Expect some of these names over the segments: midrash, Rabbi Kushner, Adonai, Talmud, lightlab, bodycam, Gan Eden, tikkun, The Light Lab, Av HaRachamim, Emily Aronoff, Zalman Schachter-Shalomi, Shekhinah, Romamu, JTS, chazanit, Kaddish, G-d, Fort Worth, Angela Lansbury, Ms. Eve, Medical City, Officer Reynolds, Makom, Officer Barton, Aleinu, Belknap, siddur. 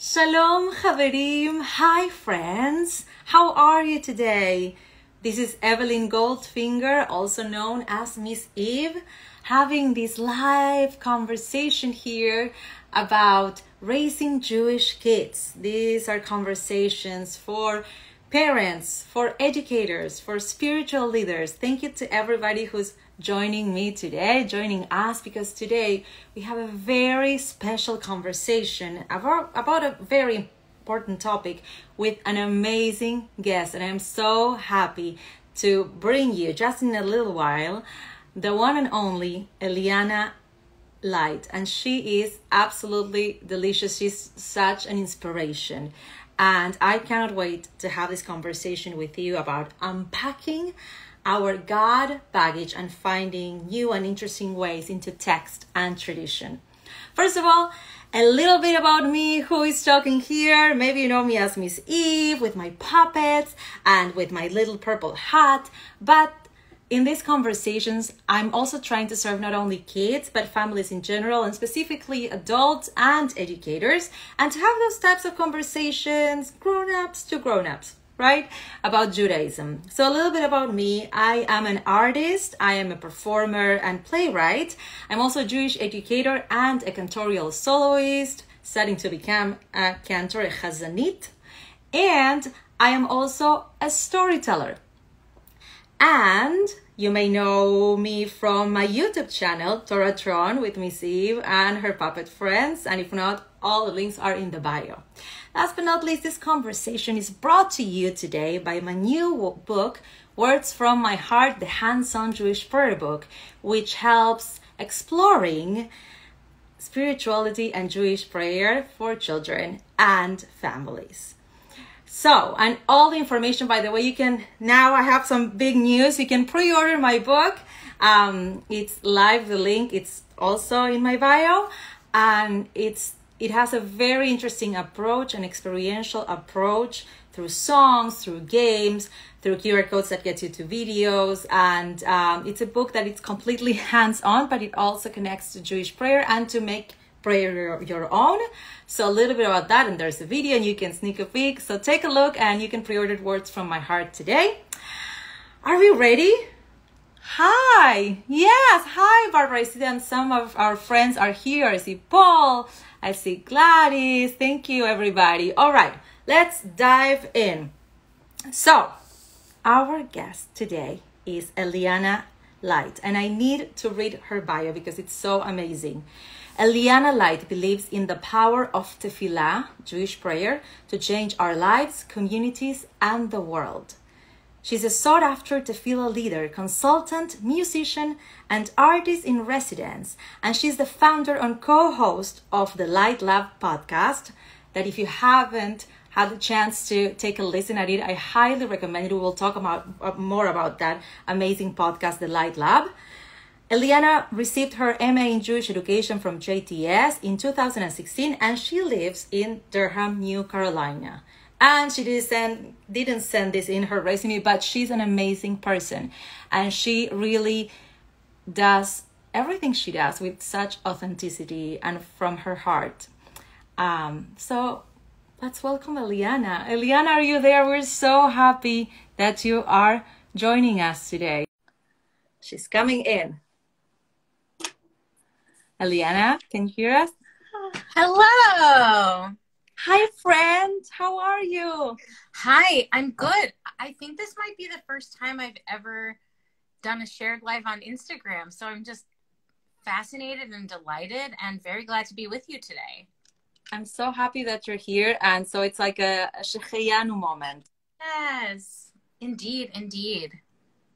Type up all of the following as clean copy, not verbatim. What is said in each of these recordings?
Shalom Chaverim, hi friends, how are you today? This is Evelyn Goldfinger, also known as Ms. Eve, having this live conversation here about raising Jewish kids. These are conversations for parents, for educators, for spiritual leaders. Thank you to everybody who's joining me today, joining us, because today we have a very special conversation about a very important topic with an amazing guest, and I'm so happy to bring you, just in a little while, the one and only Eliana Light, and she is absolutely delicious. She's such an inspiration, and I cannot wait to have this conversation with you about unpacking our God baggage and finding new and interesting ways into text and tradition. First of all, a little bit about me, who is talking here. Maybe you know me as Ms. Eve with my puppets and with my little purple hat. But in these conversations, I'm also trying to serve not only kids, but families in general, and specifically adults and educators, and to have those types of conversations, grown-ups to grown-ups, right, about Judaism. So a little bit about me. I am an artist, I am a performer and playwright. I'm also a Jewish educator and a cantorial soloist, studying to become a cantor, a chazanit. And I am also a storyteller. And you may know me from my YouTube channel, Torahtron with Ms. Eve and her puppet friends. And if not, all the links are in the bio. Last but not least, this conversation is brought to you today by my new book, Words From My Heart, the Hands-On Jewish Prayer Book, which helps exploring spirituality and Jewish prayer for children and families. So, and all the information, by the way, you can, now I have some big news, you can pre-order my book. It's live, the link, it's also in my bio, and it has a very interesting approach, an experiential approach through songs, through games, through QR codes that get you to videos. And it's a book that it's completely hands-on, but it also connects to Jewish prayer and to make prayer your own. So a little bit about that, and there's a video and you can sneak a peek. So take a look, and you can pre-order Words From My Heart today. Are we ready? Hi, yes, hi Barbara. I see that some of our friends are here. I see Paul, I see Gladys. Thank you, everybody. All right, let's dive in. So our guest today is Eliana Light, and I need to read her bio because it's so amazing. Eliana Light believes in the power of tefillah, Jewish prayer, to change our lives, communities, and the world. She's a sought-after tefillah leader, consultant, musician, and artist-in-residence, and she's the founder and co-host of the Light Lab podcast, that if you haven't had the chance to take a listen at it, I highly recommend it. We will talk about more about that amazing podcast, The Light Lab. Eliana received her MA in Jewish Education from JTS in 2016, and she lives in Durham, New Carolina. And she didn't send this in her resume, but she's an amazing person. And she really does everything she does with such authenticity and from her heart. So let's welcome Eliana. Eliana, are you there? We're so happy that you are joining us today. She's coming in. Eliana, can you hear us? Hello. Hi, friend. How are you? Hi, I'm good. I think this might be the first time I've ever done a shared live on Instagram. So I'm just fascinated and delighted and very glad to be with you today. I'm so happy that you're here. And so it's like a Shecheyanu moment. Yes, indeed, indeed.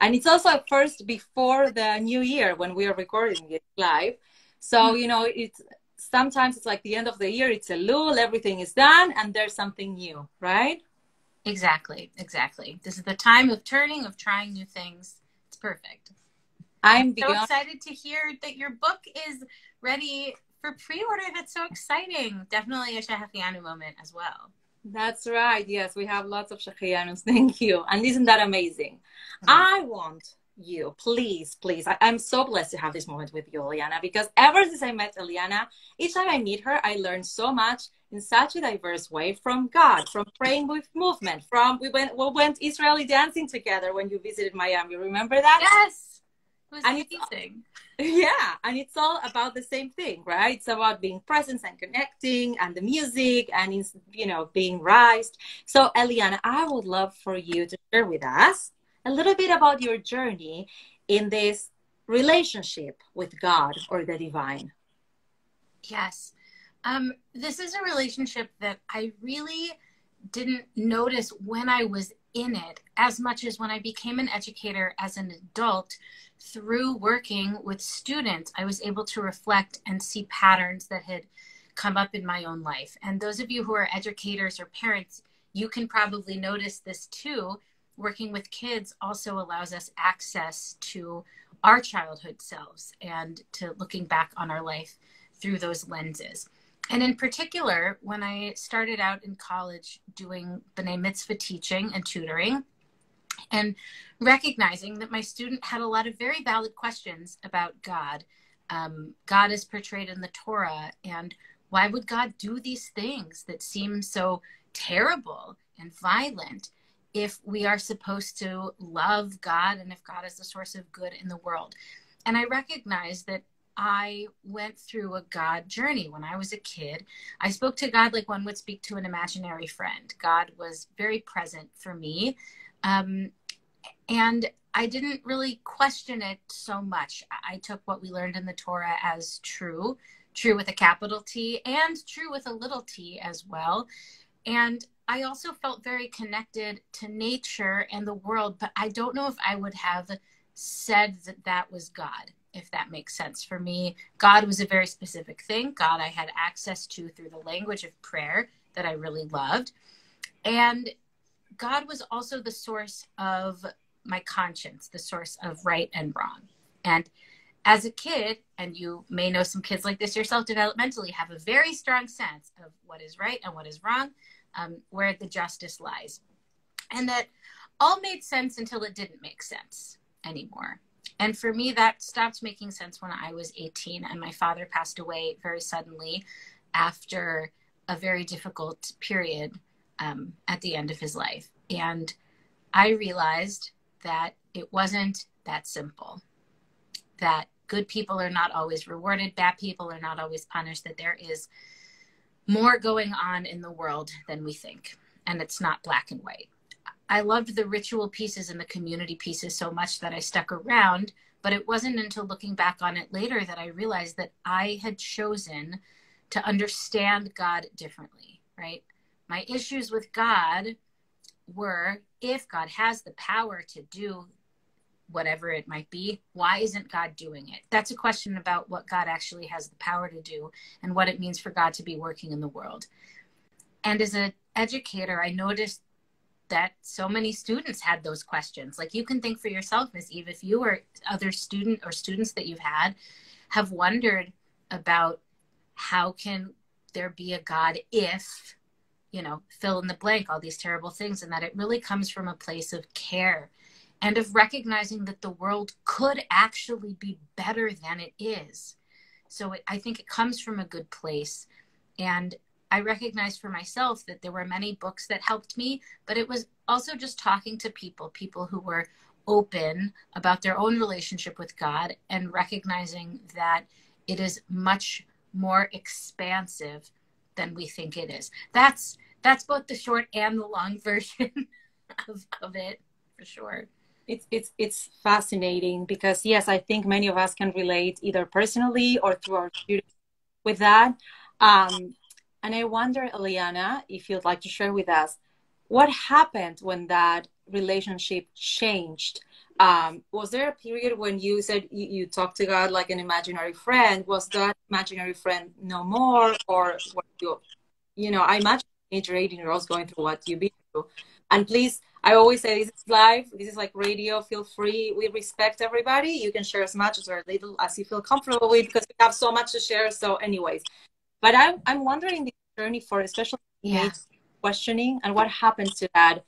And it's also a first before the new year when we are recording it live. So, you know, it's... sometimes it's like the end of the year, it's a lull, everything is done, and there's something new, right? Exactly, exactly. This is the time of turning, of trying new things. It's perfect. I'm so excited to hear that your book is ready for pre-order. That's so exciting. Definitely a Shecheyanu moment as well. That's right. Yes, we have lots of Shecheyanus. Thank you. And isn't that amazing? Mm-hmm. I want you. Please, please. I'm so blessed to have this moment with you, Eliana, because ever since I met Eliana, each time I meet her, I learn so much in such a diverse way from God, from praying with movement, from we went Israeli dancing together when you visited Miami. Remember that? Yes. It was amazing. Yeah, and it's all about the same thing, right? It's about being present and connecting, and the music, and, you know, being raised. So, Eliana, I would love for you to share with us a little bit about your journey in this relationship with God or the divine. Yes. This is a relationship that I really didn't notice when I was in it as much as when I became an educator as an adult. Through working with students, I was able to reflect and see patterns that had come up in my own life. And those of you who are educators or parents, you can probably notice this too. Working with kids also allows us access to our childhood selves and to looking back on our life through those lenses. And in particular, when I started out in college doing B'nai Mitzvah teaching and tutoring, and recognizing that my student had a lot of very valid questions about God. God is portrayed in the Torah, and why would God do these things that seem so terrible and violent if we are supposed to love God and if God is the source of good in the world? And I recognize that I went through a God journey when I was a kid. I spoke to God like one would speak to an imaginary friend. God was very present for me. And I didn't really question it so much. I took what we learned in the Torah as true, true with a capital T and true with a little t as well. And I also felt very connected to nature and the world, but I don't know if I would have said that that was God, if that makes sense. For me, God was a very specific thing. God I had access to through the language of prayer that I really loved. And God was also the source of my conscience, the source of right and wrong. And as a kid, and you may know some kids like this yourself developmentally, have a very strong sense of what is right and what is wrong, where the justice lies. And that all made sense until it didn't make sense anymore. And for me, that stopped making sense when I was 18 and my father passed away very suddenly after a very difficult period. At the end of his life. And I realized that it wasn't that simple, that good people are not always rewarded, bad people are not always punished, that there is more going on in the world than we think, and it's not black and white. I loved the ritual pieces and the community pieces so much that I stuck around, but it wasn't until looking back on it later that I realized that I had chosen to understand God differently, right? My issues with God were, if God has the power to do whatever it might be, why isn't God doing it? That's a question about what God actually has the power to do and what it means for God to be working in the world. And as an educator, I noticed that so many students had those questions. Like, you can think for yourself, Ms. Eve, if you or other student or students that you've had have wondered about how can there be a God if, you know, fill in the blank, all these terrible things, and that it really comes from a place of care and of recognizing that the world could actually be better than it is. So I think it comes from a good place. And I recognized for myself that there were many books that helped me, but it was also just talking to people who were open about their own relationship with God and recognizing that it is much more expansive than we think it is. That's both the short and the long version of it, for sure. It's fascinating because, yes, I think many of us can relate either personally or through our students with that. And I wonder, Eliana, if you'd like to share with us, what happened when that relationship changed? Was there a period when you said you talked to God like an imaginary friend? Was that imaginary friend no more? Or were you, you know, I imagine teenager 18-year-olds going through what you've been through. And please, I always say this is live. This is like radio. Feel free. We respect everybody. You can share as much or little as you feel comfortable with because we have so much to share. So anyways, but I'm wondering the journey for especially questioning and what happens to that.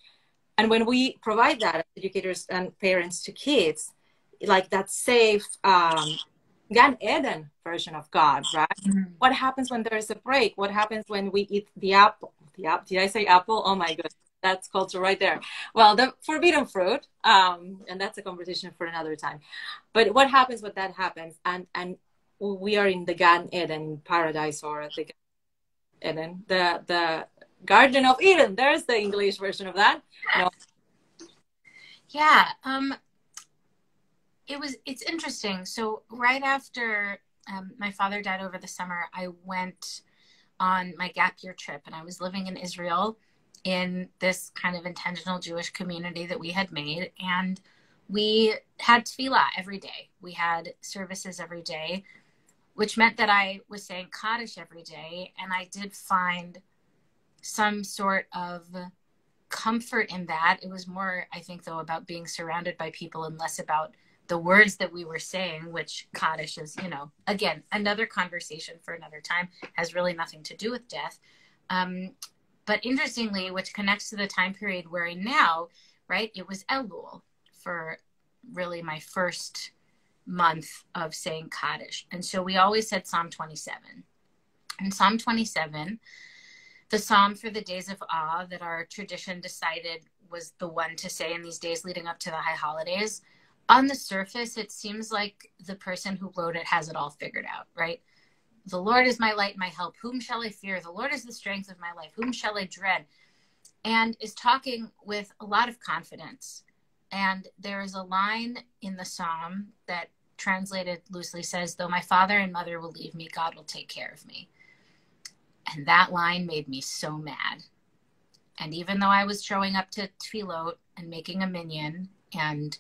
And when we provide that as educators and parents to kids, like that safe Gan Eden version of God, right? Mm-hmm. What happens when there is a break? What happens when we eat the apple? Did I say apple? Oh my goodness, that's culture right there. Well, the forbidden fruit, and that's a conversation for another time. But what happens when that happens? And we are in the Gan Eden, paradise, or the Gan Eden, the Garden of Eden. There's the English version of that. No. Yeah. It's interesting. So right after my father died over the summer, I went on my gap year trip, and I was living in Israel in this kind of intentional Jewish community that we had made. And we had tefillah every day. We had services every day, which meant that I was saying Kaddish every day. And I did find some sort of comfort in that. It was more, I think, though, about being surrounded by people and less about the words that we were saying, which Kaddish is, you know, again, another conversation for another time, has really nothing to do with death. But interestingly, which connects to the time period we're in now, right? It was Elul for really my first month of saying Kaddish. And so we always said Psalm 27. And Psalm 27, the psalm for the days of awe that our tradition decided was the one to say in these days leading up to the high holidays, on the surface, it seems like the person who wrote it has it all figured out, right? The Lord is my light and my help. Whom shall I fear? The Lord is the strength of my life. Whom shall I dread? And is talking with a lot of confidence. And there is a line in the psalm that translated loosely says, though my father and mother will leave me, God will take care of me. And that line made me so mad. And even though I was showing up to Tfilot and making a minyan, and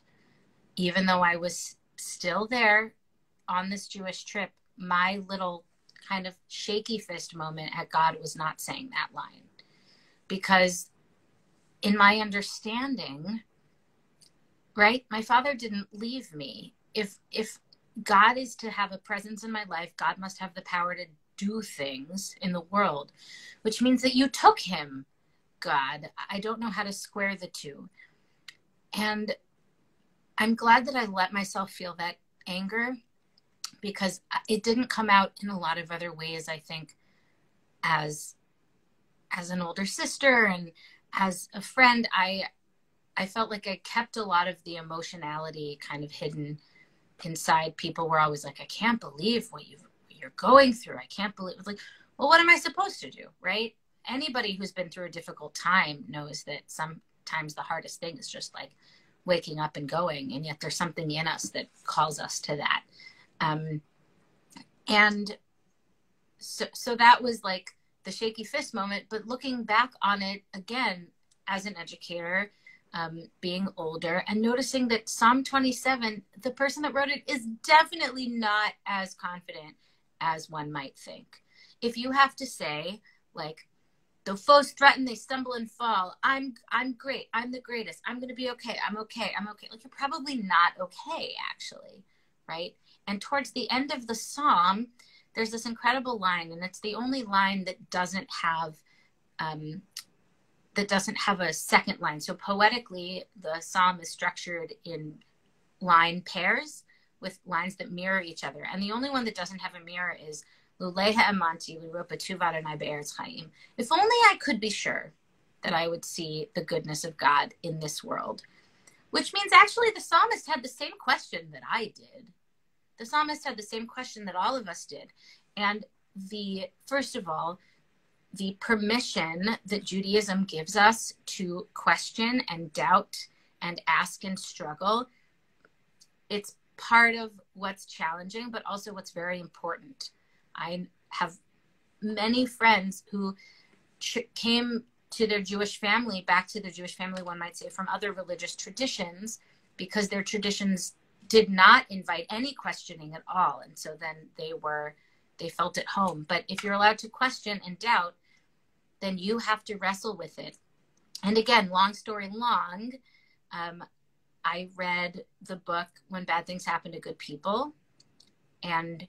even though I was still there on this Jewish trip, my little kind of shaky fist moment at God was not saying that line. Because in my understanding, right, my father didn't leave me. If God is to have a presence in my life, God must have the power to do things in the world, which means that you took him, God. I don't know how to square the two. And I'm glad that I let myself feel that anger, because it didn't come out in a lot of other ways, I think, as an older sister and as a friend. I felt like I kept a lot of the emotionality kind of hidden inside. People were always like, I can't believe what you're going through. I can't believe. It's like, well, what am I supposed to do, right? Anybody who's been through a difficult time knows that sometimes the hardest thing is just like waking up and going, and yet there's something in us that calls us to that. And so that was like the shaky fist moment, but looking back on it again, as an educator, being older and noticing that Psalm 27, the person that wrote it is definitely not as confident as one might think. If you have to say like, though foes threaten, they stumble and fall. I'm great. I'm the greatest. I'm going to be okay. I'm okay. I'm okay. Like, you're probably not okay, actually, right? And towards the end of the psalm, there's this incredible line, and it's the only line that doesn't have a second line. So poetically, the psalm is structured in line pairs with lines that mirror each other. And the only one that doesn't have a mirror is, if only I could be sure that I would see the goodness of God in this world. Which means actually the psalmist had the same question that I did. The psalmist had the same question that all of us did. And first of all, the permission that Judaism gives us to question and doubt and ask and struggle, it's part of what's challenging, but also what's very important. I have many friends who came to their Jewish family, back to their Jewish family, one might say, from other religious traditions, because their traditions did not invite any questioning at all. And so then they felt at home. But if you're allowed to question and doubt, then you have to wrestle with it. And again, long story long, I read the book, When Bad Things Happen to Good People. And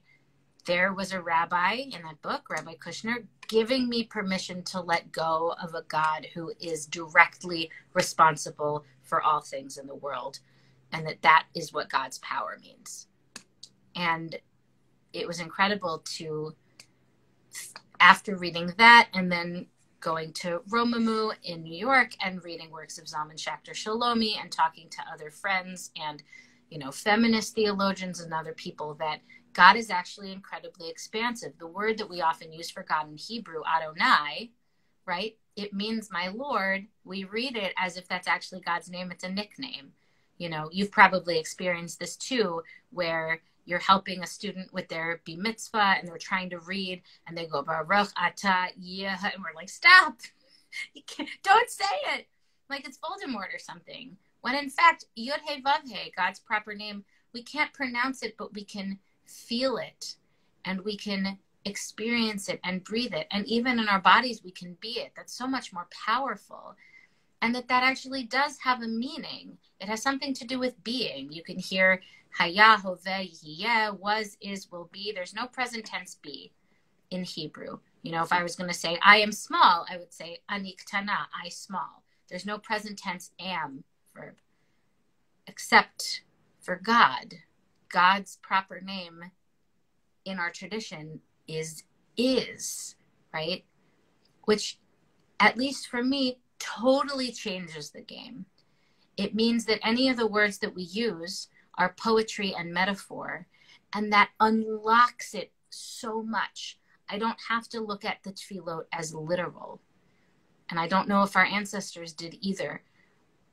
there was a rabbi in that book, Rabbi Kushner, giving me permission to let go of a God who is directly responsible for all things in the world. and that is what God's power means. And it was incredible to, after reading that and then going to Romamu in New York and reading works of Zalman Schachter-Shalomi and talking to other friends and, you know, feminist theologians and other people, that God is actually incredibly expansive. The word that we often use for God in Hebrew, Adonai, right? It means my Lord. We read it as if that's actually God's name. It's a nickname. You know, you've probably experienced this too, where you're helping a student with their bar mitzvah and they're trying to read and they go, Baruch Atah Yeh, and we're like, stop, you can't, don't say it. Like it's Voldemort or something. When in fact, Yod He Vav He, God's proper name, we can't pronounce it, but we can feel it and we can experience it and breathe it. And even in our bodies, we can be it. That's so much more powerful. And that actually does have a meaning. It has something to do with being. You can hear Haya, Hoveh, Yiyeh, was, is, will be. There's no present tense be in Hebrew. You know, if I was going to say, I am small, I would say, Ani Ktana, I small. There's no present tense am verb, except for God. God's proper name in our tradition is, right? Which, at least for me, totally changes the game. It means that any of the words that we use are poetry and metaphor, and that unlocks it so much. I don't have to look at the tefillot as literal, and I don't know if our ancestors did either.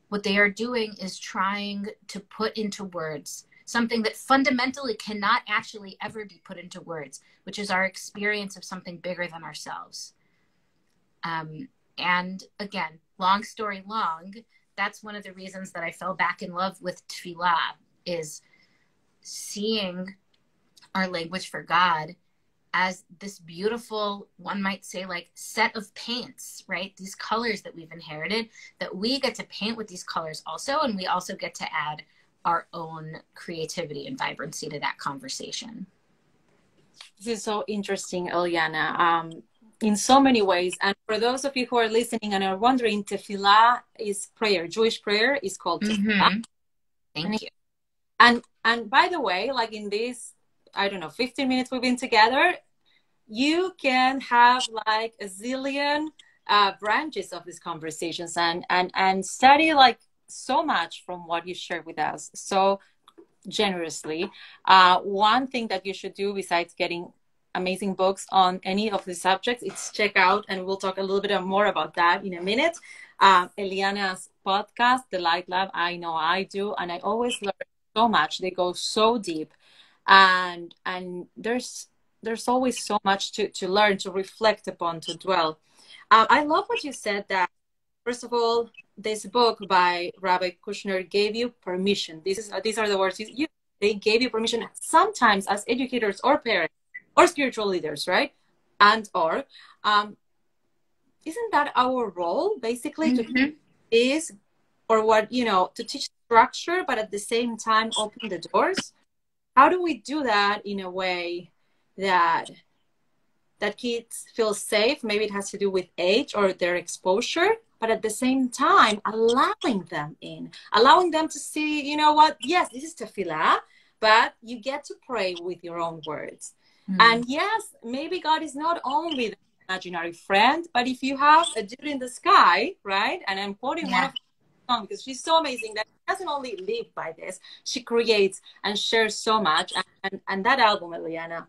What they are doing is trying to put into words something that fundamentally cannot actually ever be put into words, which is our experience of something bigger than ourselves. And again, long story long, that's one of the reasons that I fell back in love with tefillah, is seeing our language for God as this beautiful, one might say, like, set of paints, right? These colors that we've inherited, that we get to paint with these colors also, and we also get to add our own creativity and vibrancy to that conversation. This is so interesting, Eliana. In so many ways. And for those of you who are listening and are wondering, tefillah is prayer. Jewish prayer is called tefillah. Thank you. And by the way, like in this, I don't know, 15 minutes we've been together, you can have like a zillion branches of these conversations and study like so much from what you share with us so generously. One thing that you should do besides getting amazing books on any of the subjects, it's check out, and we'll talk a little bit more about that in a minute, Eliana's podcast, The Light Lab. I know I do, and I always learn so much. They go so deep, and there's always so much to learn, to reflect upon, to dwell. I love what you said, that first of all, this book by Rabbi Kushner gave you permission. These are the words you they gave you permission, sometimes as educators or parents or spiritual leaders, right? And or isn't that our role, basically, to teach, or what, you know, to teach structure, but at the same time open the doors? How do we do that in a way that kids feel safe? Maybe it has to do with age or their exposure, but at the same time allowing them in, allowing them to see, you know what, yes, this is tefillah, but you get to pray with your own words. And yes, maybe God is not only the imaginary friend, but if you have a dude in the sky, right? And I'm quoting one of her songs, because she's so amazing that she doesn't only live by this. She creates and shares so much. And that album, Eliana,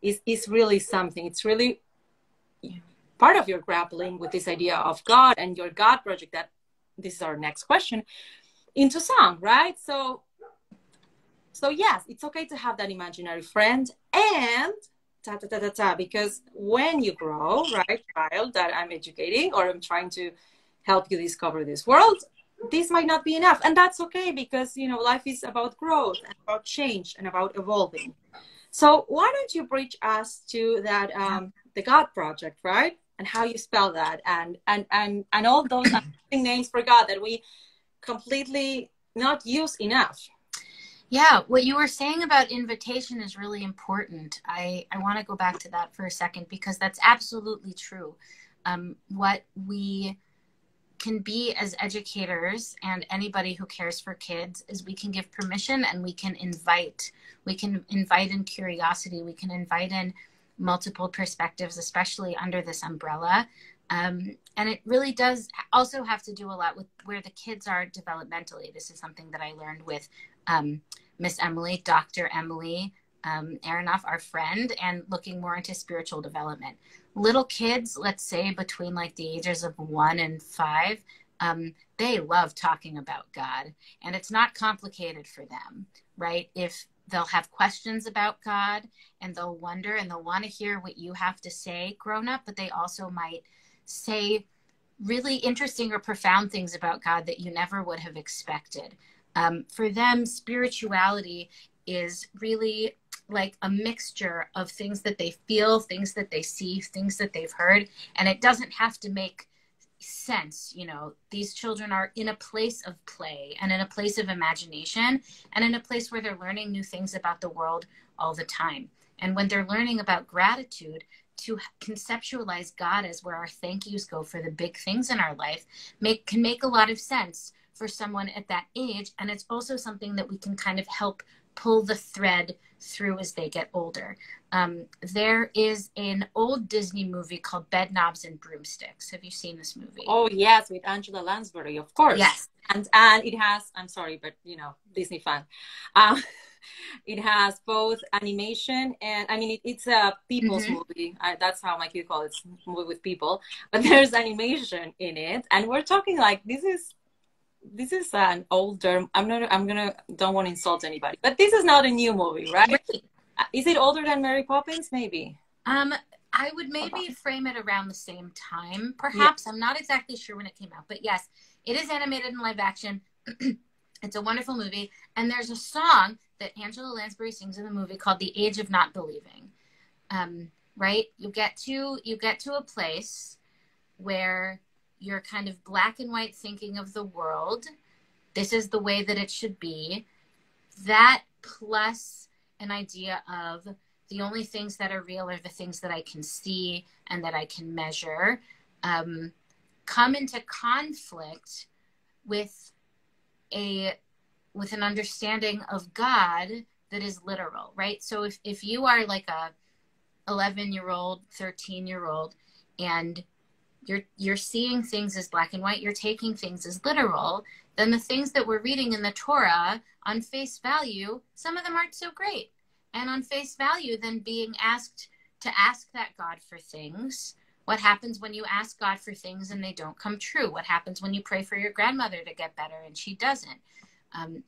is really something. It's really part of your grappling with this idea of God and your God project, that this is our next question, into song, right? So yes, it's okay to have that imaginary friend, and because when you grow, right, child that I'm educating or I'm trying to help you discover this world, this might not be enough. And that's okay, because, you know, life is about growth and about change and about evolving. So why don't you bridge us to that, the God Project, right? And how you spell that, and all those names for God that we completely not use enough. Yeah, what you were saying about invitation is really important. I want to go back to that for a second, because that's absolutely true. What we can be as educators and anybody who cares for kids is we can give permission and we can invite in curiosity, we can invite in multiple perspectives, especially under this umbrella. And it really does also have to do a lot with where the kids are developmentally. This is something that I learned with Miss Emily, Dr. Emily Aronoff, our friend, and looking more into spiritual development. Little kids, let's say between like the ages of 1 and 5, they love talking about God, and it's not complicated for them, right? If they'll have questions about God and they'll wonder and they'll want to hear what you have to say grown up, but they also might say really interesting or profound things about God that you never would have expected. For them, spirituality is really like a mixture of things that they feel, things that they see, things that they've heard, and it doesn't have to make sense. You know, these children are in a place of play and in a place of imagination and in a place where they're learning new things about the world all the time. And when they're learning about gratitude, to conceptualize God as where our thank yous go for the big things in our life can make a lot of sense for someone at that age. And it's also something that we can kind of help pull the thread through as they get older. There is an old Disney movie called Bedknobs and Broomsticks. Have you seen this movie? Oh yes, with Angela Lansbury, of course. Yes. And it has, I'm sorry, but you know, Disney fan. It has both animation and, I mean, it's a people's movie. That's how my kid calls it, it's a movie with people. But there's animation in it. And we're talking like, this is an older, don't want to insult anybody, but this is not a new movie, right? Is it older than Mary Poppins? Maybe. I would maybe frame it around the same time, perhaps. Yeah. I'm not exactly sure when it came out, but yes, it is animated and live action. It's a wonderful movie. And there's a song that Angela Lansbury sings in the movie called The Age of Not Believing, right? You get to a place where you're kind of black and white thinking of the world. This is the way that it should be. That plus an idea of the only things that are real are the things that I can see and that I can measure, come into conflict with an understanding of God that is literal, right? So if you are like a 11-year-old, 13-year-old, and you're seeing things as black and white, you're taking things as literal, then the things that we're reading in the Torah on face value, some of them aren't so great. And on face value, then being asked to ask that God for things. What happens when you ask God for things and they don't come true? What happens when you pray for your grandmother to get better and she doesn't?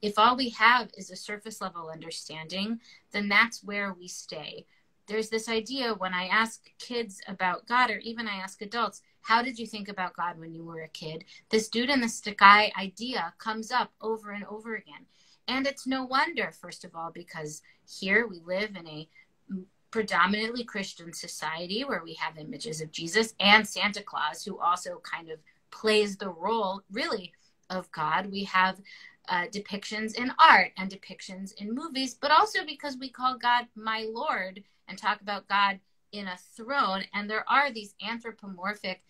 If all we have is a surface level understanding, then that's where we stay. There's this idea when I ask kids about God, or even I ask adults, how did you think about God when you were a kid? This dude in the stick-eye idea comes up over and over again. And it's no wonder, first of all, because here we live in a predominantly Christian society where we have images of Jesus and Santa Claus, who also kind of plays the role, really, of God. We have depictions in art and depictions in movies, but also because we call God my Lord and talk about God in a throne. And there are these anthropomorphic,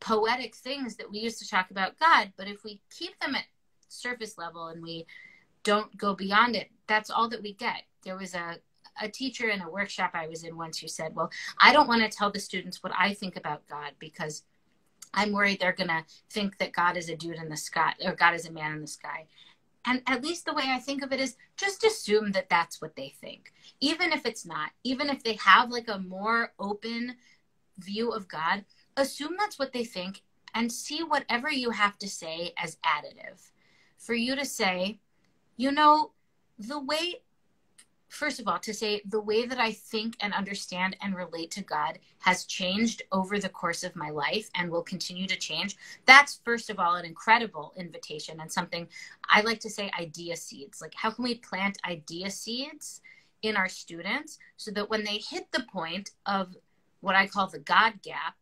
poetic things that we use to talk about God, but if we keep them at surface level and we don't go beyond it, that's all that we get. There was a teacher in a workshop I was in once who said, well, I don't want to tell the students what I think about God because I'm worried they're going to think that God is a dude in the sky or God is a man in the sky. And at least the way I think of it is just assume that that's what they think. Even if it's not, even if they have like a more open view of God, assume that's what they think and see whatever you have to say as additive. For you to say, you know, the way, first of all, to say the way that I think and understand and relate to God has changed over the course of my life and will continue to change. That's, first of all, an incredible invitation and something I like to say idea seeds. Like, how can we plant idea seeds in our students so that when they hit the point of what I call the God gap,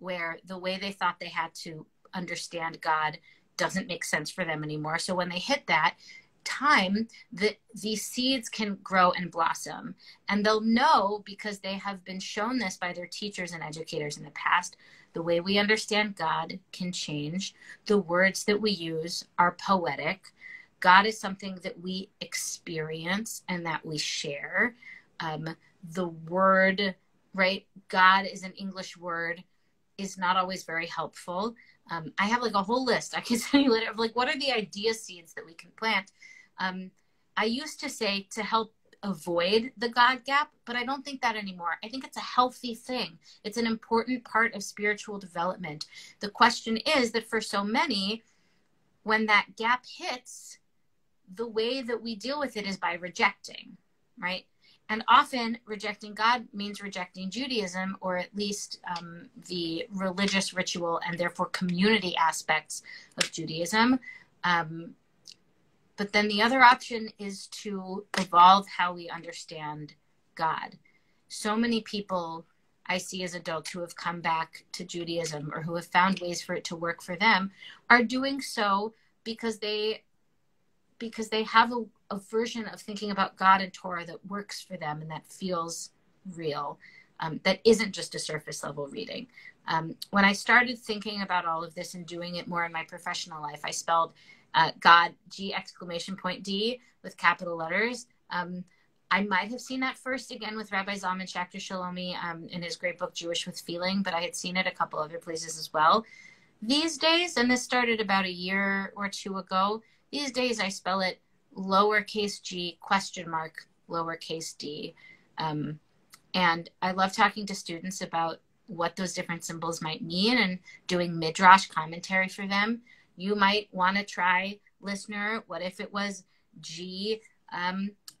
where the way they thought they had to understand God doesn't make sense for them anymore. So when they hit that time, these seeds can grow and blossom, and they'll know because they have been shown this by their teachers and educators in the past The way we understand God can change. The words that we use are poetic. God is something that we experience and that we share. The word, right? God is an English word, is not always very helpful. I have like a whole list I can send you later of like, what are the idea seeds that we can plant? I used to say to help avoid the God gap, but I don't think that anymore. I think it's a healthy thing. It's an important part of spiritual development. The question is that for so many, when that gap hits, the way that we deal with it is by rejecting, right? And often rejecting God means rejecting Judaism, or at least the religious ritual and therefore community aspects of Judaism. But then the other option is to evolve how we understand God. So many people I see as adults who have come back to Judaism or who have found ways for it to work for them are doing so because they have a version of thinking about God and Torah that works for them and that feels real, that isn't just a surface level reading. When I started thinking about all of this and doing it more in my professional life, I spelled God, G!D with capital letters. I might have seen that first again with Rabbi Zalman Schachter-Shalomi in his great book, Jewish with Feeling, but I had seen it a couple other places as well. These days, and this started about a year or two ago, these days I spell it lowercase g, ? Lowercase d. And I love talking to students about what those different symbols might mean and doing midrash commentary for them. You might want to try, listener, what if it was G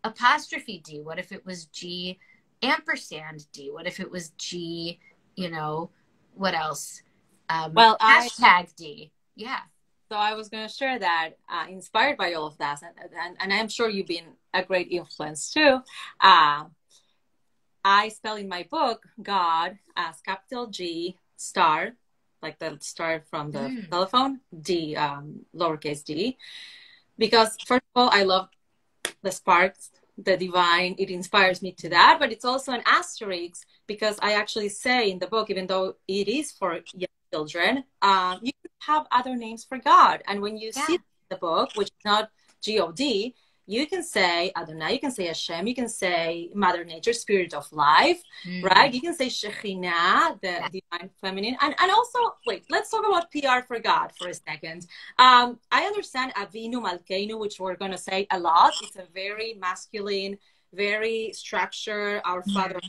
apostrophe D? What if it was G ampersand D? What if it was G, you know, what else? Hashtag D. Yeah. So I was going to share that, inspired by all of that, and I'm sure you've been a great influence too. I spell in my book, God as capital G star, like the star from the telephone, D, lowercase d, because first of all, I love the sparks, the divine, it inspires me to that, but it's also an asterisk because I actually say in the book, even though it is for young children, you have other names for God. And when you see the book, which is not G-O-D, you can say Adonai, you can say Hashem, you can say Mother Nature, Spirit of Life, right? You can say Shekhinah, the Divine Feminine. And also, wait, let's talk about PR for God for a second. I understand Avinu, Malkeinu, which we're going to say a lot. It's a very masculine, very structured, our Father.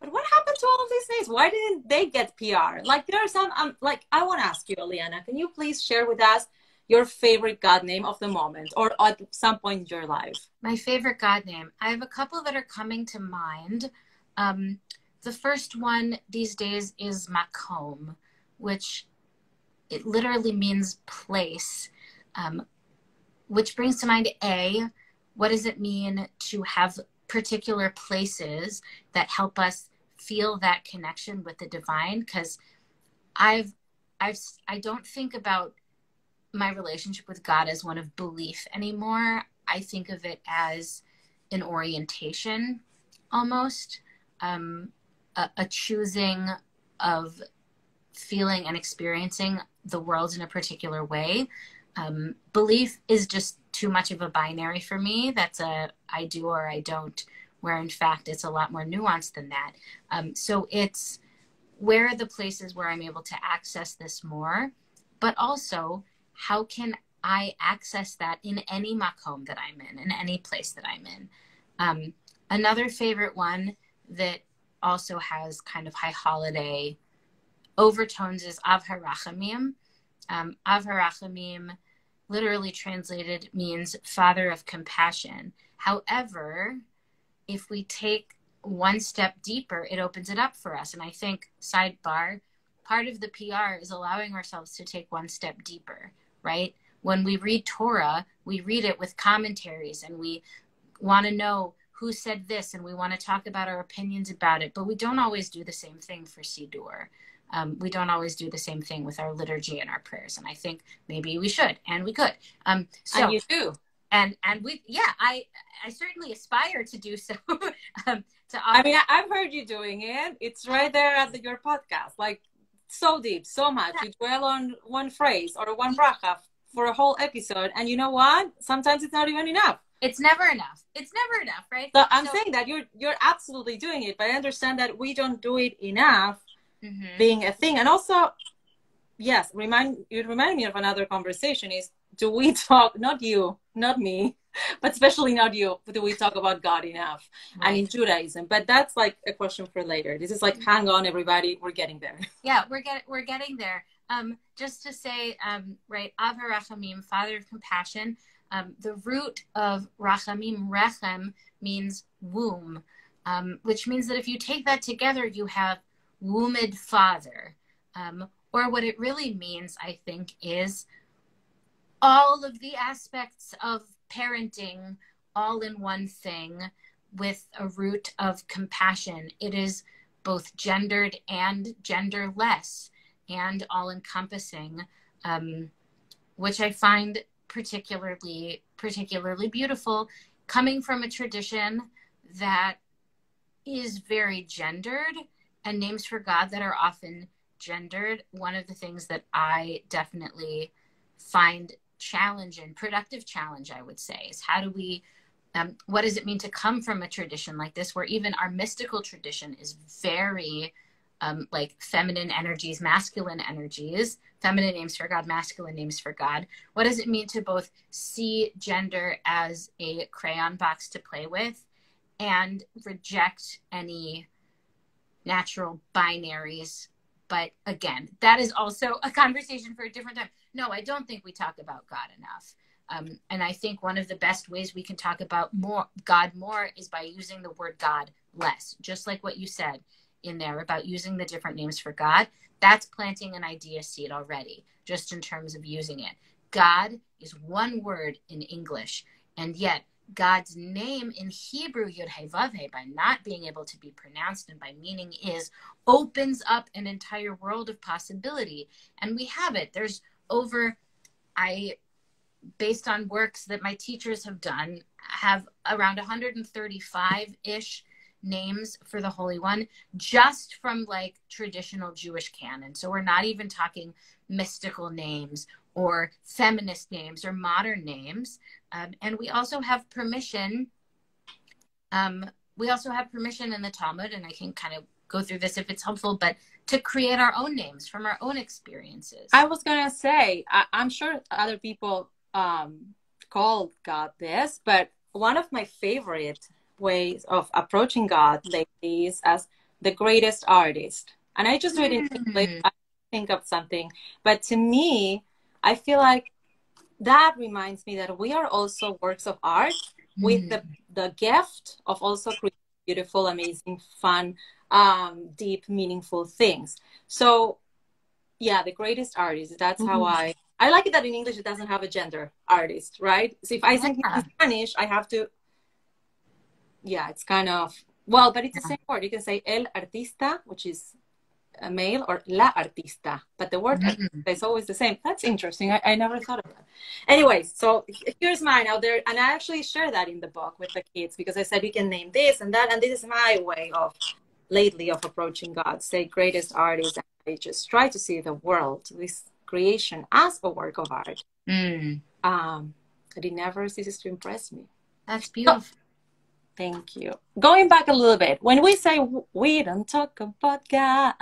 But what happened to all of these names? Why didn't they get PR? Like, there are some, like, I want to ask you, Eliana, can you please share with us your favorite God name of the moment or at some point in your life? My favorite God name. I have a couple that are coming to mind. The first one these days is Makom, which it literally means place, which brings to mind, A, what does it mean to have particular places that help us feel that connection with the divine? Because I don't think about my relationship with God as one of belief anymore. I think of it as an orientation, almost, a choosing of feeling and experiencing the world in a particular way. Belief is just too much of a binary for me. That's a I do or I don't, where in fact it's a lot more nuanced than that. So it's, where are the places where I'm able to access this more, but also, how can I access that in any makom that I'm in any place that I'm in? Another favorite one that also has kind of high holiday overtones is Av HaRachamim. Av HaRachamim, literally translated, means Father of Compassion. However, if we take one step deeper, it opens it up for us. And I think, sidebar, part of the PR is allowing ourselves to take one step deeper. Right? When we read Torah, we read it with commentaries and we want to know who said this and we want to talk about our opinions about it, but we don't always do the same thing for Siddur. We don't always do the same thing with our liturgy and our prayers. And I think maybe we should, and we could. And you do. And we, yeah, I certainly aspire to do so. I've heard you doing it. It's right there at your podcast. Like, so deep, so much. You dwell on one phrase or one bracha for a whole episode. And you know what? Sometimes it's not even enough. It's never enough. It's never enough, right? So I'm saying that you're absolutely doing it, but I understand that we don't do it enough, being a thing. And also, yes, remind me of another conversation is, do we talk, not you, not me, but especially not you, do we talk about God enough? Right. And in Judaism, but that's like a question for later. This is like, hang on everybody, we're getting there. Yeah, we're getting there. Just to say, right, Ava Rachamim, Father of Compassion. The root of rachamim, rechem, means womb, which means that if you take that together, you have wombed father. Or what it really means, I think, is all of the aspects of parenting all in one thing with a root of compassion. It is both gendered and genderless and all-encompassing, which I find particularly beautiful, coming from a tradition that is very gendered and names for God that are often gendered. One of the things that I definitely find challenge and productive challenge, I would say, is how do we, what does it mean to come from a tradition like this, where even our mystical tradition is very like feminine energies, masculine energies, feminine names for God, masculine names for God. What does it mean to both see gender as a crayon box to play with and reject any natural binaries? But again, that is also a conversation for a different time. No, I don't think we talk about God enough. And I think one of the best ways we can talk about God more is by using the word God less, just like what you said in there about using the different names for God. That's planting an idea seed already, just in terms of using it. God is one word in English, and yet God's name in Hebrew, Yod Heh Vav Heh, by not being able to be pronounced and by meaning is, opens up an entire world of possibility. And we have it. There's over, based on works that my teachers have done, have around 135-ish names for the Holy One, just from like traditional Jewish canon. So we're not even talking mystical names or feminist names or modern names. And we also have permission. We also have permission in the Talmud, and I can kind of go through this if it's helpful, but to create our own names from our own experiences. I was going to say, I'm sure other people called God this, but one of my favorite ways of approaching God lately is as the greatest artist. And I just read it in English, I think of something. But to me, I feel like that reminds me that we are also works of art with the gift of also creating beautiful, amazing, fun, deep, meaningful things. So yeah, the greatest artist, that's how I like it that in English it doesn't have a gender, artist, right? So if I think in Spanish, I have to, yeah, it's kind of, well, but it's the same word. You can say el artista, which is a male, or la artista, but the word artista is always the same. That's interesting. I never thought of that. Anyways, so here's mine out there. And I actually share that in the book with the kids, because I said, you can name this and that. And this is my way of lately of approaching God, say greatest artist. I just try to see the world, this creation as a work of art. But it never ceases to impress me. That's beautiful. So, thank you. Going back a little bit, when we say we don't talk about God,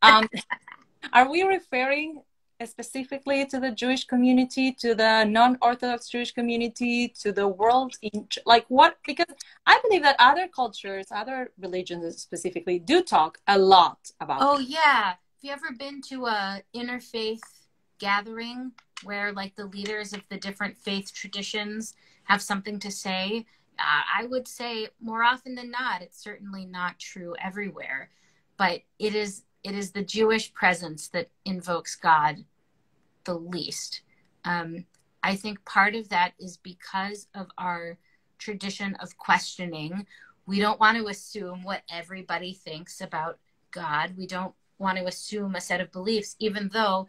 are we referring specifically to the Jewish community, to the non-Orthodox Jewish community, to the world? Like what? Because I believe that other cultures, other religions specifically, do talk a lot about God. Oh, yeah. Have you ever been to an interfaith gathering where like the leaders of the different faith traditions have something to say? I would say more often than not, it's certainly not true everywhere, but it is the Jewish presence that invokes God the least. I think part of that is because of our tradition of questioning. We don't want to assume what everybody thinks about God. We don't want to assume a set of beliefs, even though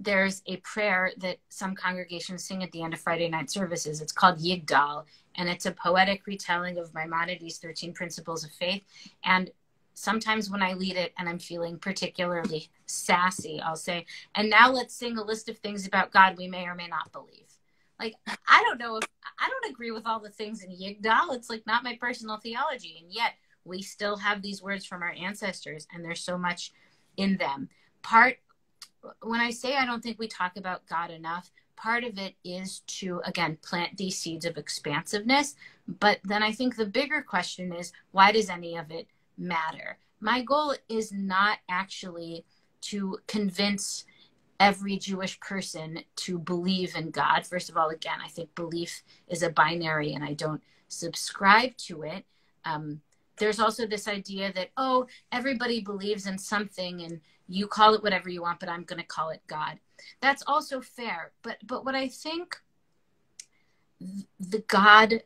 there's a prayer that some congregations sing at the end of Friday night services. It's called Yigdal, and it's a poetic retelling of Maimonides' 13 Principles of Faith. And sometimes when I lead it and I'm feeling particularly sassy, I'll say, and now let's sing a list of things about God we may or may not believe. Like, I don't know if, I don't agree with all the things in Yigdal. It's like not my personal theology. And yet we still have these words from our ancestors, and there's so much in them. Part, when I say I don't think we talk about God enough, part of it is to, again, plant these seeds of expansiveness. But then I think the bigger question is, why does any of it matter? My goal is not actually to convince every Jewish person to believe in God. First of all, again, I think belief is a binary and I don't subscribe to it. There's also this idea that, oh, everybody believes in something and you call it whatever you want, but I'm going to call it God. That's also fair. But what I think the God,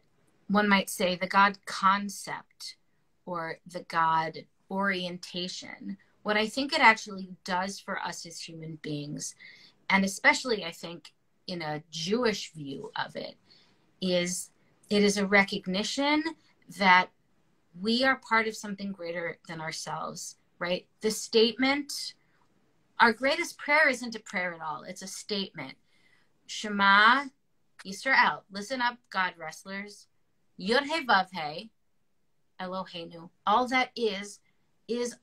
one might say, the God concept or the God orientation, what I think it actually does for us as human beings, and especially I think in a Jewish view of it, is it is a recognition that we are part of something greater than ourselves, right? The statement, our greatest prayer isn't a prayer at all. It's a statement. Shema Yisrael, listen up, God wrestlers. Yod He Vav He, Eloheinu. All that is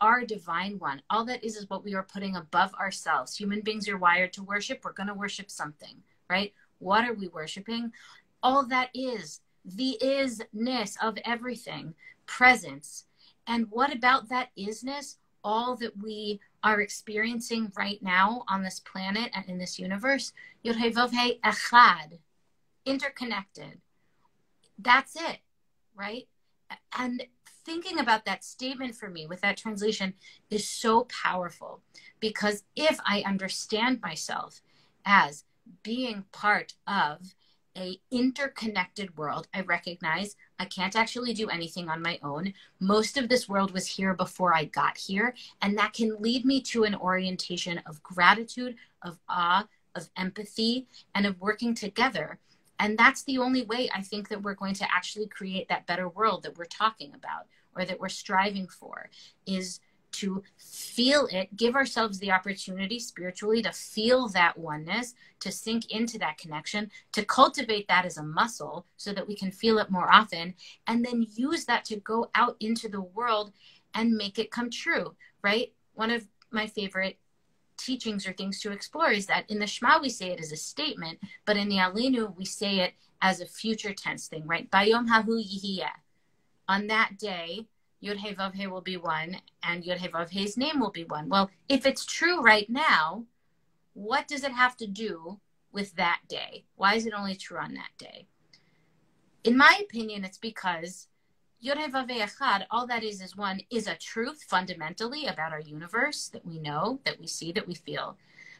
our divine one. All that is what we are putting above ourselves. Human beings are wired to worship. We're going to worship something, right? What are we worshiping? All that is the isness of everything, presence. And what about that isness? All that we are experiencing right now on this planet and in this universe, Yod He Vav He Echad, interconnected. That's it, right? And thinking about that statement for me with that translation is so powerful, because if I understand myself as being part of a interconnected world, I recognize I can't actually do anything on my own. Most of this world was here before I got here, and that can lead me to an orientation of gratitude, of awe, of empathy, and of working together. And that's the only way I think that we're going to actually create that better world that we're talking about or that we're striving for, is to feel it, give ourselves the opportunity spiritually to feel that oneness, to sink into that connection, to cultivate that as a muscle so that we can feel it more often, and then use that to go out into the world and make it come true, right? One of my favorite teachings or things to explore is that in the Shema we say it as a statement, but in the Aleinu we say it as a future tense thing, right? Bayom hahu yihiyeh. On that day, Yod He Vav He will be one, and Yod He Vav He's name will be one. Well, if it's true right now, what does it have to do with that day? Why is it only true on that day? In my opinion, it's because Yod He Vav He Echad, all that is one, is a truth fundamentally about our universe that we know, that we see, that we feel.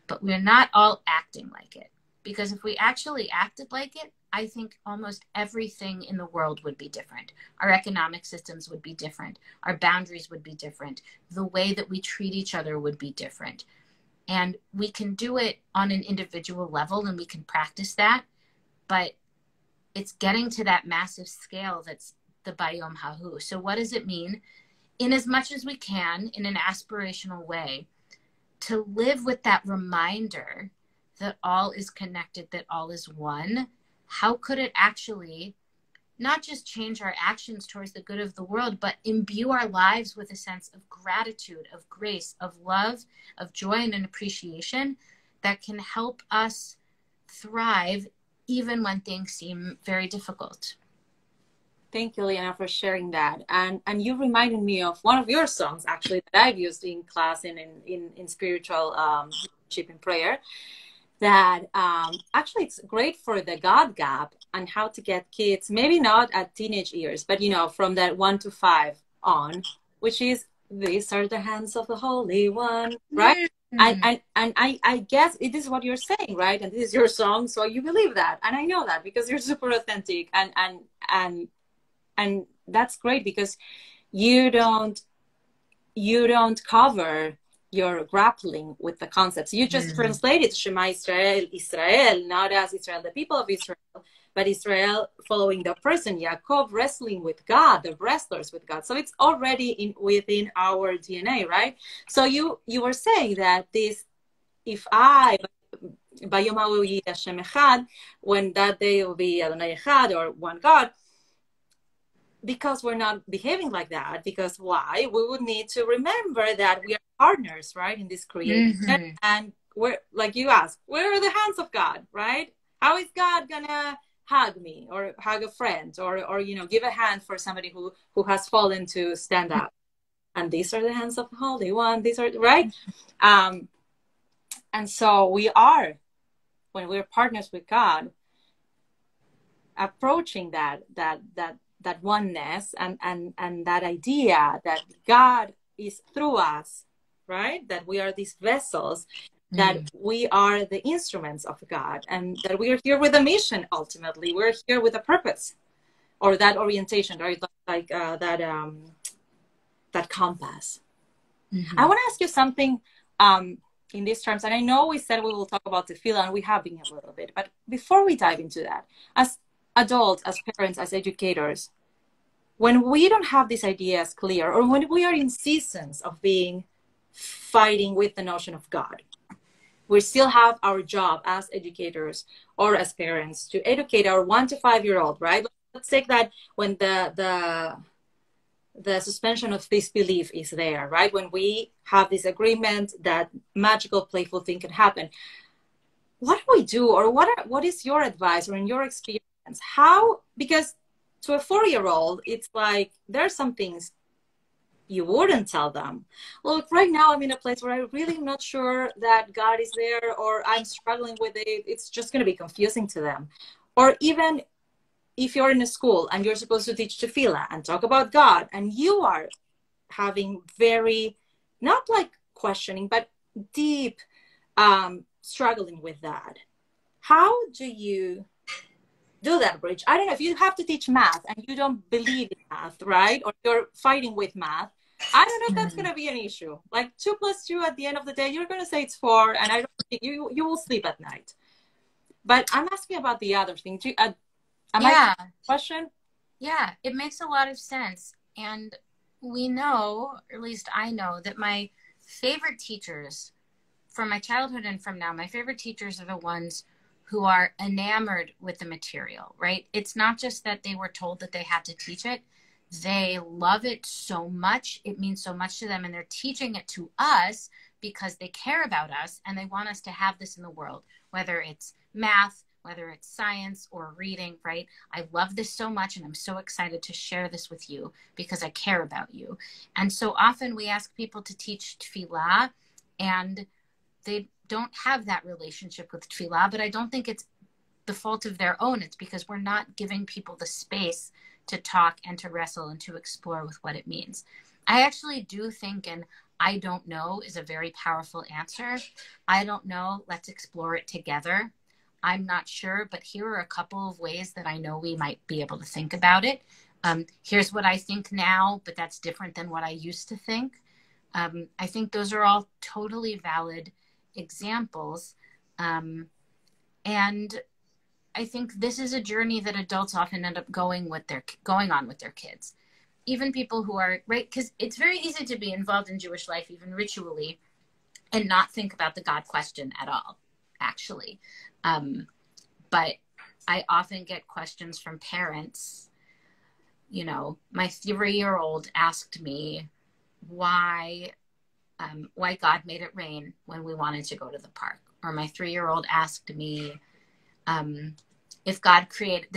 But we're not all acting like it. Because if we actually acted like it, I think almost everything in the world would be different. Our economic systems would be different. Our boundaries would be different. The way that we treat each other would be different. And we can do it on an individual level, and we can practice that. But it's getting to that massive scale that's the Bayom Hahu. So what does it mean, in as much as we can, in an aspirational way, to live with that reminder that all is connected, that all is one? How could it actually not just change our actions towards the good of the world, but imbue our lives with a sense of gratitude, of grace, of love, of joy, and an appreciation that can help us thrive even when things seem very difficult? Thank you, Eliana, for sharing that. And you reminded me of one of your songs, actually, that I've used in class and in spiritual leadership and prayer, that actually it's great for the God gap and how to get kids, maybe not at teenage years, but, you know, from that 1 to 5 on, which is, these are the hands of the Holy One, right? Mm-hmm. And I guess it is what you're saying, right? And this is your song, so you believe that. And I know that because you're super authentic and that's great, because you don't cover your grappling with the concepts. You just translate it Shema Israel, Israel, not as Israel, the people of Israel, but Israel following the person, Yaakov wrestling with God, the wrestlers with God. So it's already within our DNA, right? So you were saying that this, if I, when that day will be Adonai Echad, or one God, because we're not behaving like that, because why? We would need to remember that we are partners, right, in this creation. Mm-hmm. And we're, like you asked, where are the hands of God, right? How is God gonna hug me, or hug a friend, or you know, give a hand for somebody who has fallen to stand up? And these are the hands of the Holy One. These are, right? And so we are, when we're partners with God, approaching that oneness and that idea that God is through us, right? That we are these vessels, that we are the instruments of God, and that we are here with a mission. Ultimately, we're here with a purpose, or that orientation, right? Like that compass. Mm-hmm. I want to ask you something in these terms, and I know we said we will talk about tefillah, and we have been a little bit, but before we dive into that, as adults, as parents, as educators, when we don't have these ideas clear, or when we are in seasons of being fighting with the notion of God, we still have our job as educators or as parents to educate our 1 to 5-year-old, right? Let's take that when the suspension of disbelief is there, right? When we have this agreement that magical, playful thing can happen. What do we do, or what is your advice, or in your experience? How, because to a 4-year-old, it's like there are some things you wouldn't tell them. Look, right now I'm in a place where I really am not sure that God is there, or I'm struggling with it. It's just going to be confusing to them. Or even if you're in a school and you're supposed to teach tefillah and talk about God, and you are having very, not like questioning, but deep struggling with that. How do you do that bridge? I don't know, if you have to teach math and you don't believe in math, right? Or you're fighting with math. I don't know if that's going to be an issue. Like 2 plus 2 at the end of the day, you're going to say it's 4, and I don't think you will sleep at night. But I'm asking about the other thing. Do you, I question? Yeah, it makes a lot of sense. And we know, or at least I know, that my favorite teachers from my childhood and from now, my favorite teachers are the ones who are enamored with the material, right? It's not just that they were told that they had to teach it. They love it so much. It means so much to them. And they're teaching it to us because they care about us and they want us to have this in the world, whether it's math, whether it's science or reading, right? I love this so much and I'm so excited to share this with you because I care about you. And so often we ask people to teach tefillah and they don't have that relationship with tefillah, but I don't think it's the fault of their own. It's because we're not giving people the space to talk and to wrestle and to explore with what it means. I actually do think an I don't know is a very powerful answer. I don't know, let's explore it together. I'm not sure, but here are a couple of ways that I know we might be able to think about it. Here's what I think now, but that's different than what I used to think. I think those are all totally valid examples. And I think this is a journey that adults often end up going on with their kids. Even people who are, right, because it's very easy to be involved in Jewish life, even ritually, and not think about the God question at all, actually. But I often get questions from parents. You know, my 3-year-old asked me why God made it rain when we wanted to go to the park. Or my 3-year-old asked me if God created,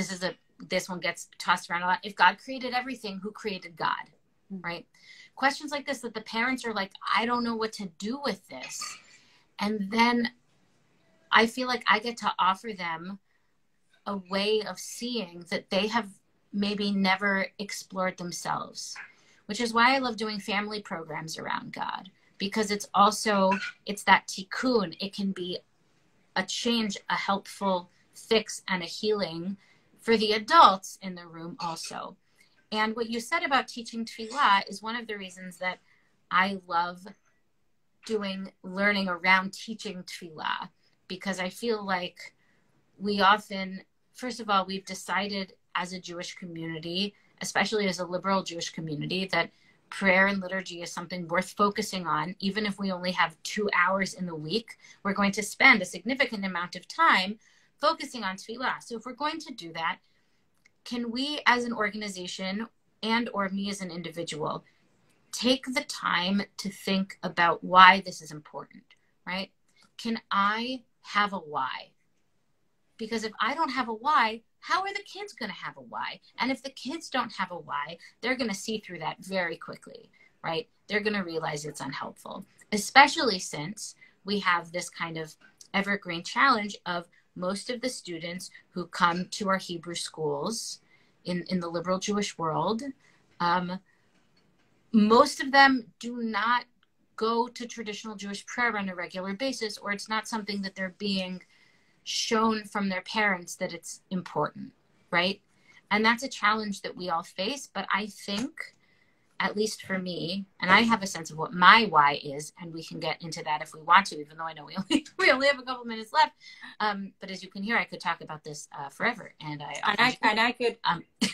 this one gets tossed around a lot. If God created everything, who created God, right? Questions like this that the parents are like, I don't know what to do with this. And then I feel like I get to offer them a way of seeing that they have maybe never explored themselves, which is why I love doing family programs around God, because it's also, it's that tikkun. It can be a change, a helpful fix, and a healing for the adults in the room also. And what you said about teaching tefillah is one of the reasons that I love doing learning around teaching tefillah, because I feel like we often first of all, we've decided as a Jewish community, especially as a liberal Jewish community, that prayer and liturgy is something worth focusing on. Even if we only have 2 hours in the week, we're going to spend a significant amount of time focusing on tefillah. So if we're going to do that, can we as an organization and or me as an individual take the time to think about why this is important, right? Can I have a why? Because if I don't have a why, how are the kids going to have a why? And if the kids don't have a why, they're going to see through that very quickly, right? They're going to realize it's unhelpful, especially since we have this kind of evergreen challenge of most of the students who come to our Hebrew schools in the liberal Jewish world, most of them do not go to traditional Jewish prayer on a regular basis, or it's not something that they're being shown from their parents that it's important, right? And that's a challenge that we all face, but I think, at least for me, and I have a sense of what my why is, and we can get into that if we want to, even though I know we only have a couple minutes left. But as you can hear, I could talk about this forever, and I could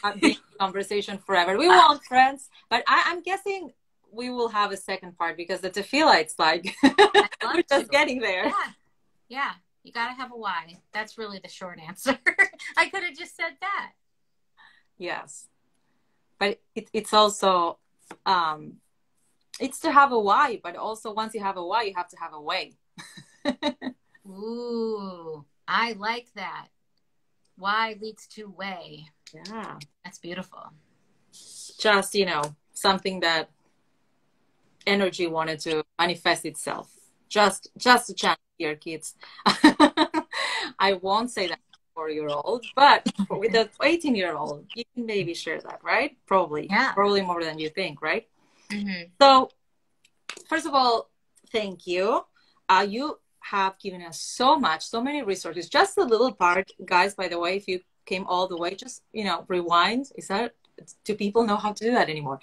have this conversation forever. We won't, friends, but I'm guessing we will have a second part, because the tefillah, it's like we're just getting there. Yeah. You gotta have a why. That's really the short answer. I could have just said that. Yes, but it's also it's to have a why, but also once you have a why, you have to have a way. Ooh, I like that. Why leads to way. Yeah, that's beautiful. Just something that energy wanted to manifest itself. Just a chance here, kids. I won't say that for a 4-year-old, but with an 18-year-old, you can maybe share that, right? Probably. Yeah. Probably more than you think, right? Mm-hmm. So, first of all, thank you. You have given us so much, so many resources. Just a little part, guys, by the way, if you came all the way, just, rewind. Is that... Do people know how to do that anymore?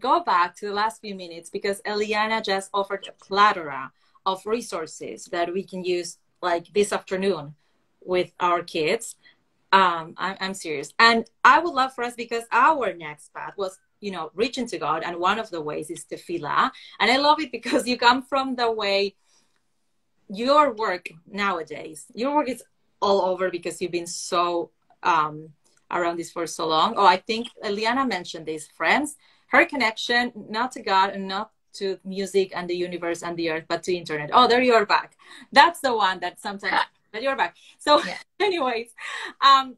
Go back to the last few minutes, because Eliana just offered a plethora of resources that we can use like this afternoon with our kids. I'm serious. And I would love for us, because our next path was, reaching to God. And one of the ways is tefillah. And I love it because you come from the way your work nowadays, your work is all over, because you've been so, around this for so long. Oh, I think Eliana mentioned this, friends, her connection, not to God and not to music and the universe and the earth, but to internet. Oh, there you are back. That's the one that sometimes, but you're back. So yeah. Anyways, I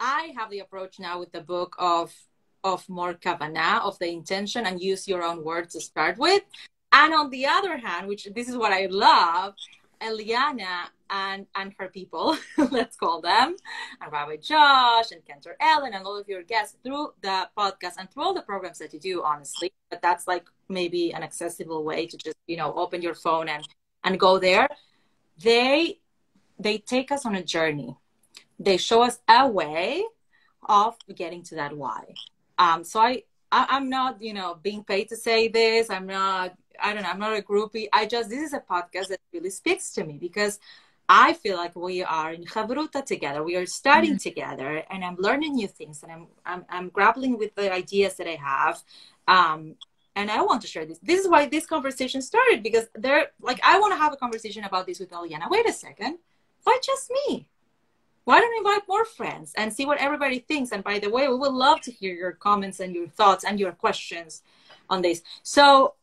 have the approach now with the book of more kavanah, of the intention, and use your own words to start with. And on the other hand, which this is what I love, Eliana and her people, let's call them, and Rabbi Josh and Cantor Ellen and all of your guests through the podcast and through all the programs that you do, honestly. But that's like maybe an accessible way to just, open your phone and go there. They take us on a journey. They show us a way of getting to that why. So I'm not, being paid to say this. I'm not a groupie. This is a podcast that really speaks to me, because I feel like we are in Chavruta together. We are studying together, and I'm learning new things, and I'm grappling with the ideas that I have. And I want to share this. This is why this conversation started, because I want to have a conversation about this with Eliana. Wait a second. Why just me? Why don't we invite more friends and see what everybody thinks? And by the way, we would love to hear your comments and your thoughts and your questions on this. So,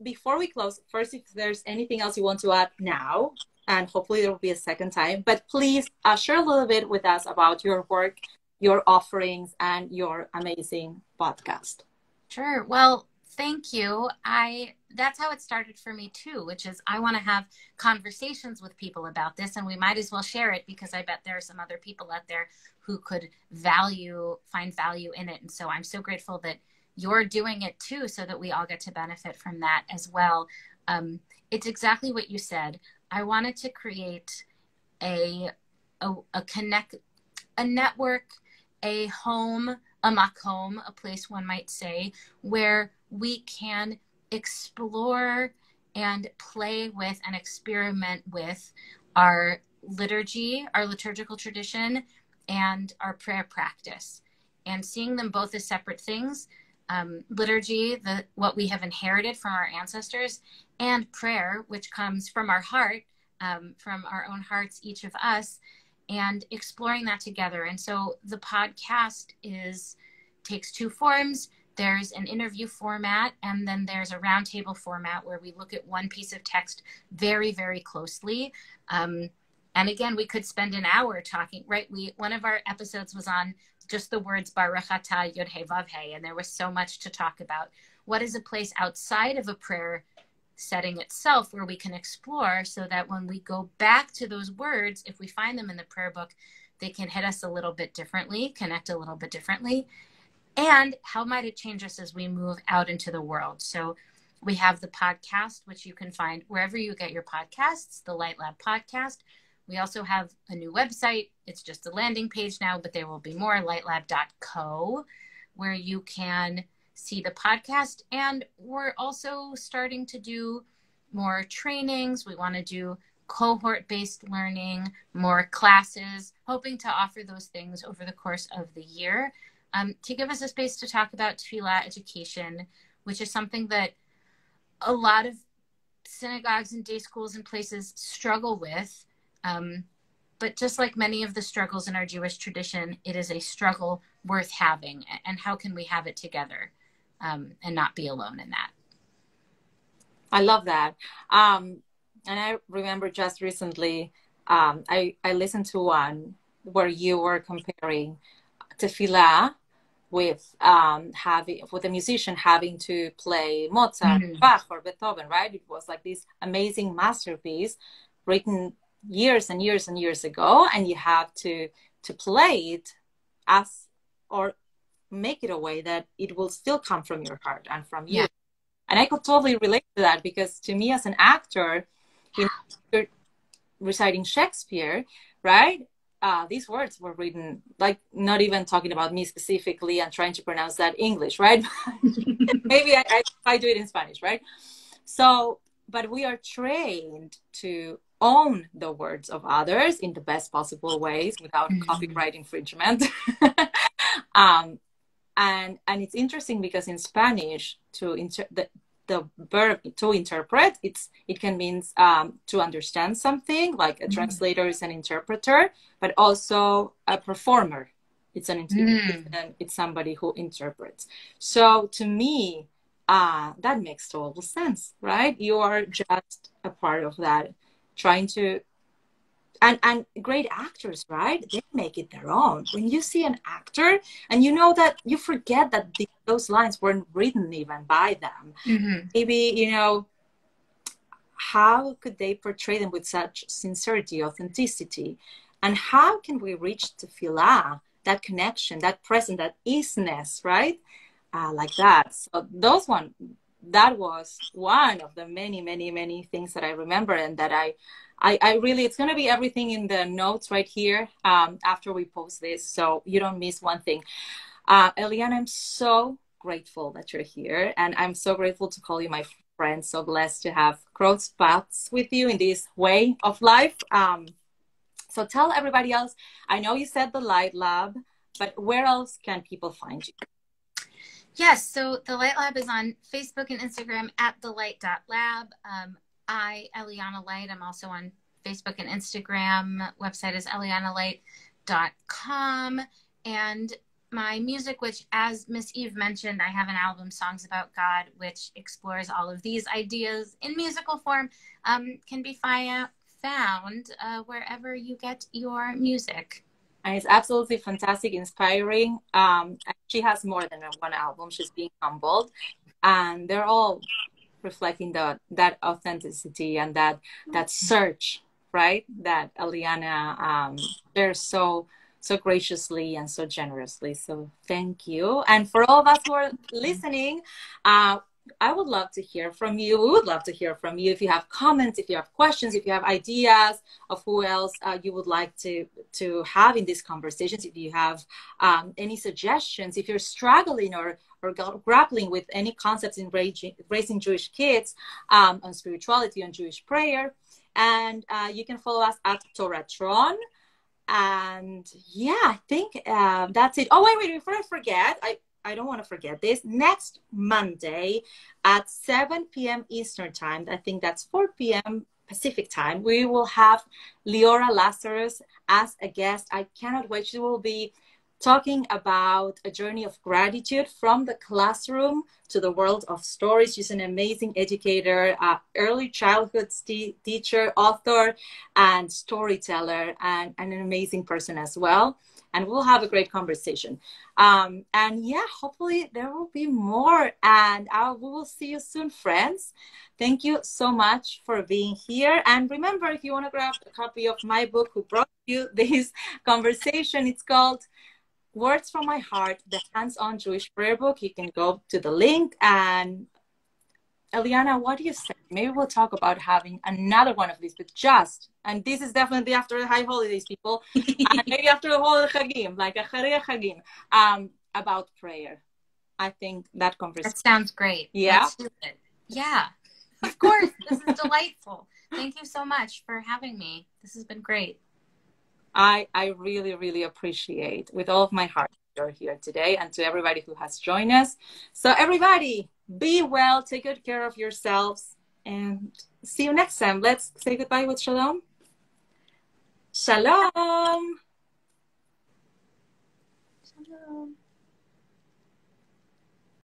before we close, first, if there's anything else you want to add now, and hopefully there will be a second time, but please share a little bit with us about your work, your offerings, and your amazing podcast. Sure. Well, thank you. That's how it started for me too, which is I want to have conversations with people about this, and we might as well share it, because I bet there are some other people out there who could find value in it. And so I'm so grateful that you're doing it too, so that we all get to benefit from that as well. It's exactly what you said. I wanted to create a network, a home, a makom, a place one might say, where we can explore and play with and experiment with our liturgy, our liturgical tradition, and our prayer practice, and seeing them both as separate things. Liturgy, what we have inherited from our ancestors, and prayer, which comes from our heart, from our own hearts, each of us, and exploring that together. And so the podcast takes two forms. There's an interview format, and then there's a roundtable format where we look at one piece of text very, very closely. And again, we could spend an hour talking, right? One of our episodes was on just the words Baruch Atah Yod Heh Vav Heh, and there was so much to talk about. What is a place outside of a prayer setting itself where we can explore, so that when we go back to those words, if we find them in the prayer book, they can hit us a little bit differently, connect a little bit differently, and how might it change us as we move out into the world? So we have the podcast, which you can find wherever you get your podcasts, the Light Lab podcast. We also have a new website. It's just a landing page now, but there will be more, lightlab.co, where you can see the podcast. And we're also starting to do more trainings. We want to do cohort-based learning, more classes, hoping to offer those things over the course of the year, to give us a space to talk about tefillah education, which is something that a lot of synagogues and day schools and places struggle with. But just like many of the struggles in our Jewish tradition, it is a struggle worth having. And how can we have it together and not be alone in that? I love that. And I remember just recently, I listened to one where you were comparing tefillah with a musician having to play Mozart, Bach, or Beethoven, right? It was like this amazing masterpiece written years and years and years ago, and you have to play it or make it a way that it will still come from your heart and from you. Yeah. And I could totally relate to that, because to me as an actor, you're reciting Shakespeare, right? These words were written, like, not even talking about me specifically and trying to pronounce that English, right? Maybe I do it in Spanish, right? So, but we are trained to own the words of others in the best possible ways without copyright infringement. And it's interesting because in Spanish, the verb to interpret, it can mean to understand something, like a translator is an interpreter, but also a performer. It's an interpreter, and it's somebody who interprets. So to me, that makes total sense, right? You are just a part of that. Trying to, and great actors, right? They make it their own. When you see an actor, and you know that you forget that those lines weren't written even by them. Maybe, you know, how could they portray them with such sincerity, authenticity? And how can we reach tefillah, that connection, that present, that easiness, right? Like that. So that was one of the many, many, many things that I remember, and that I really, it's going to be everything in the notes right here after we post this, so you don't miss one thing. Eliana, I'm so grateful that you're here, and I'm so grateful to call you my friend. So blessed to have crossed paths with you in this way of life. So tell everybody else, I know you said the Light Lab, but where else can people find you? Yes, so the Light Lab is on Facebook and Instagram at thelight.lab. Eliana Light, I'm also on Facebook and Instagram. Website is elianalight.com. And my music, which, as Ms. Eve mentioned, I have an album, Songs About God, which explores all of these ideas in musical form, can be found wherever you get your music. And it's absolutely fantastic, inspiring. She has more than one album. She's being humbled. And they're all reflecting that authenticity and that search, right? That Eliana, they're so graciously and so generously. So thank you. And for all of us who are listening, I would love to hear from you. We would love to hear from you if you have comments, if you have questions, if you have ideas of who else you would like to have in these conversations, if you have any suggestions, if you're struggling or grappling with any concepts in raising Jewish kids, on spirituality, on Jewish prayer. And you can follow us at Torahtron. And yeah, I think that's it. Oh, wait, before I forget, I don't want to forget this. Next Monday at 7 p.m. Eastern time, I think that's 4 p.m. Pacific time, we will have Liora Lazarus as a guest. I cannot wait. She will be talking about a journey of gratitude from the classroom to the world of stories. She's an amazing educator, early childhood teacher, author, and storyteller, and an amazing person as well. And we'll have a great conversation. And yeah, hopefully there will be more. And we will see you soon, friends. Thank you so much for being here. And remember, if you want to grab a copy of my book, who brought you this conversation, it's called Words From My Heart, the Hands-On Jewish Prayer Book. You can go to the link. And Eliana, what do you say? Maybe we'll talk about having another one of these, but and this is definitely after the high holidays, people, and maybe after the whole Chagim, like Acharei Chagim, about prayer. I think that conversation. That sounds great. Yeah. Let's do it. Yeah. Of course. This is delightful. Thank you so much for having me. This has been great. I really, really appreciate with all of my heart you're here today, and to everybody who has joined us. So everybody, be well, take good care of yourselves, and see you next time. Let's say goodbye with shalom. Shalom. Shalom.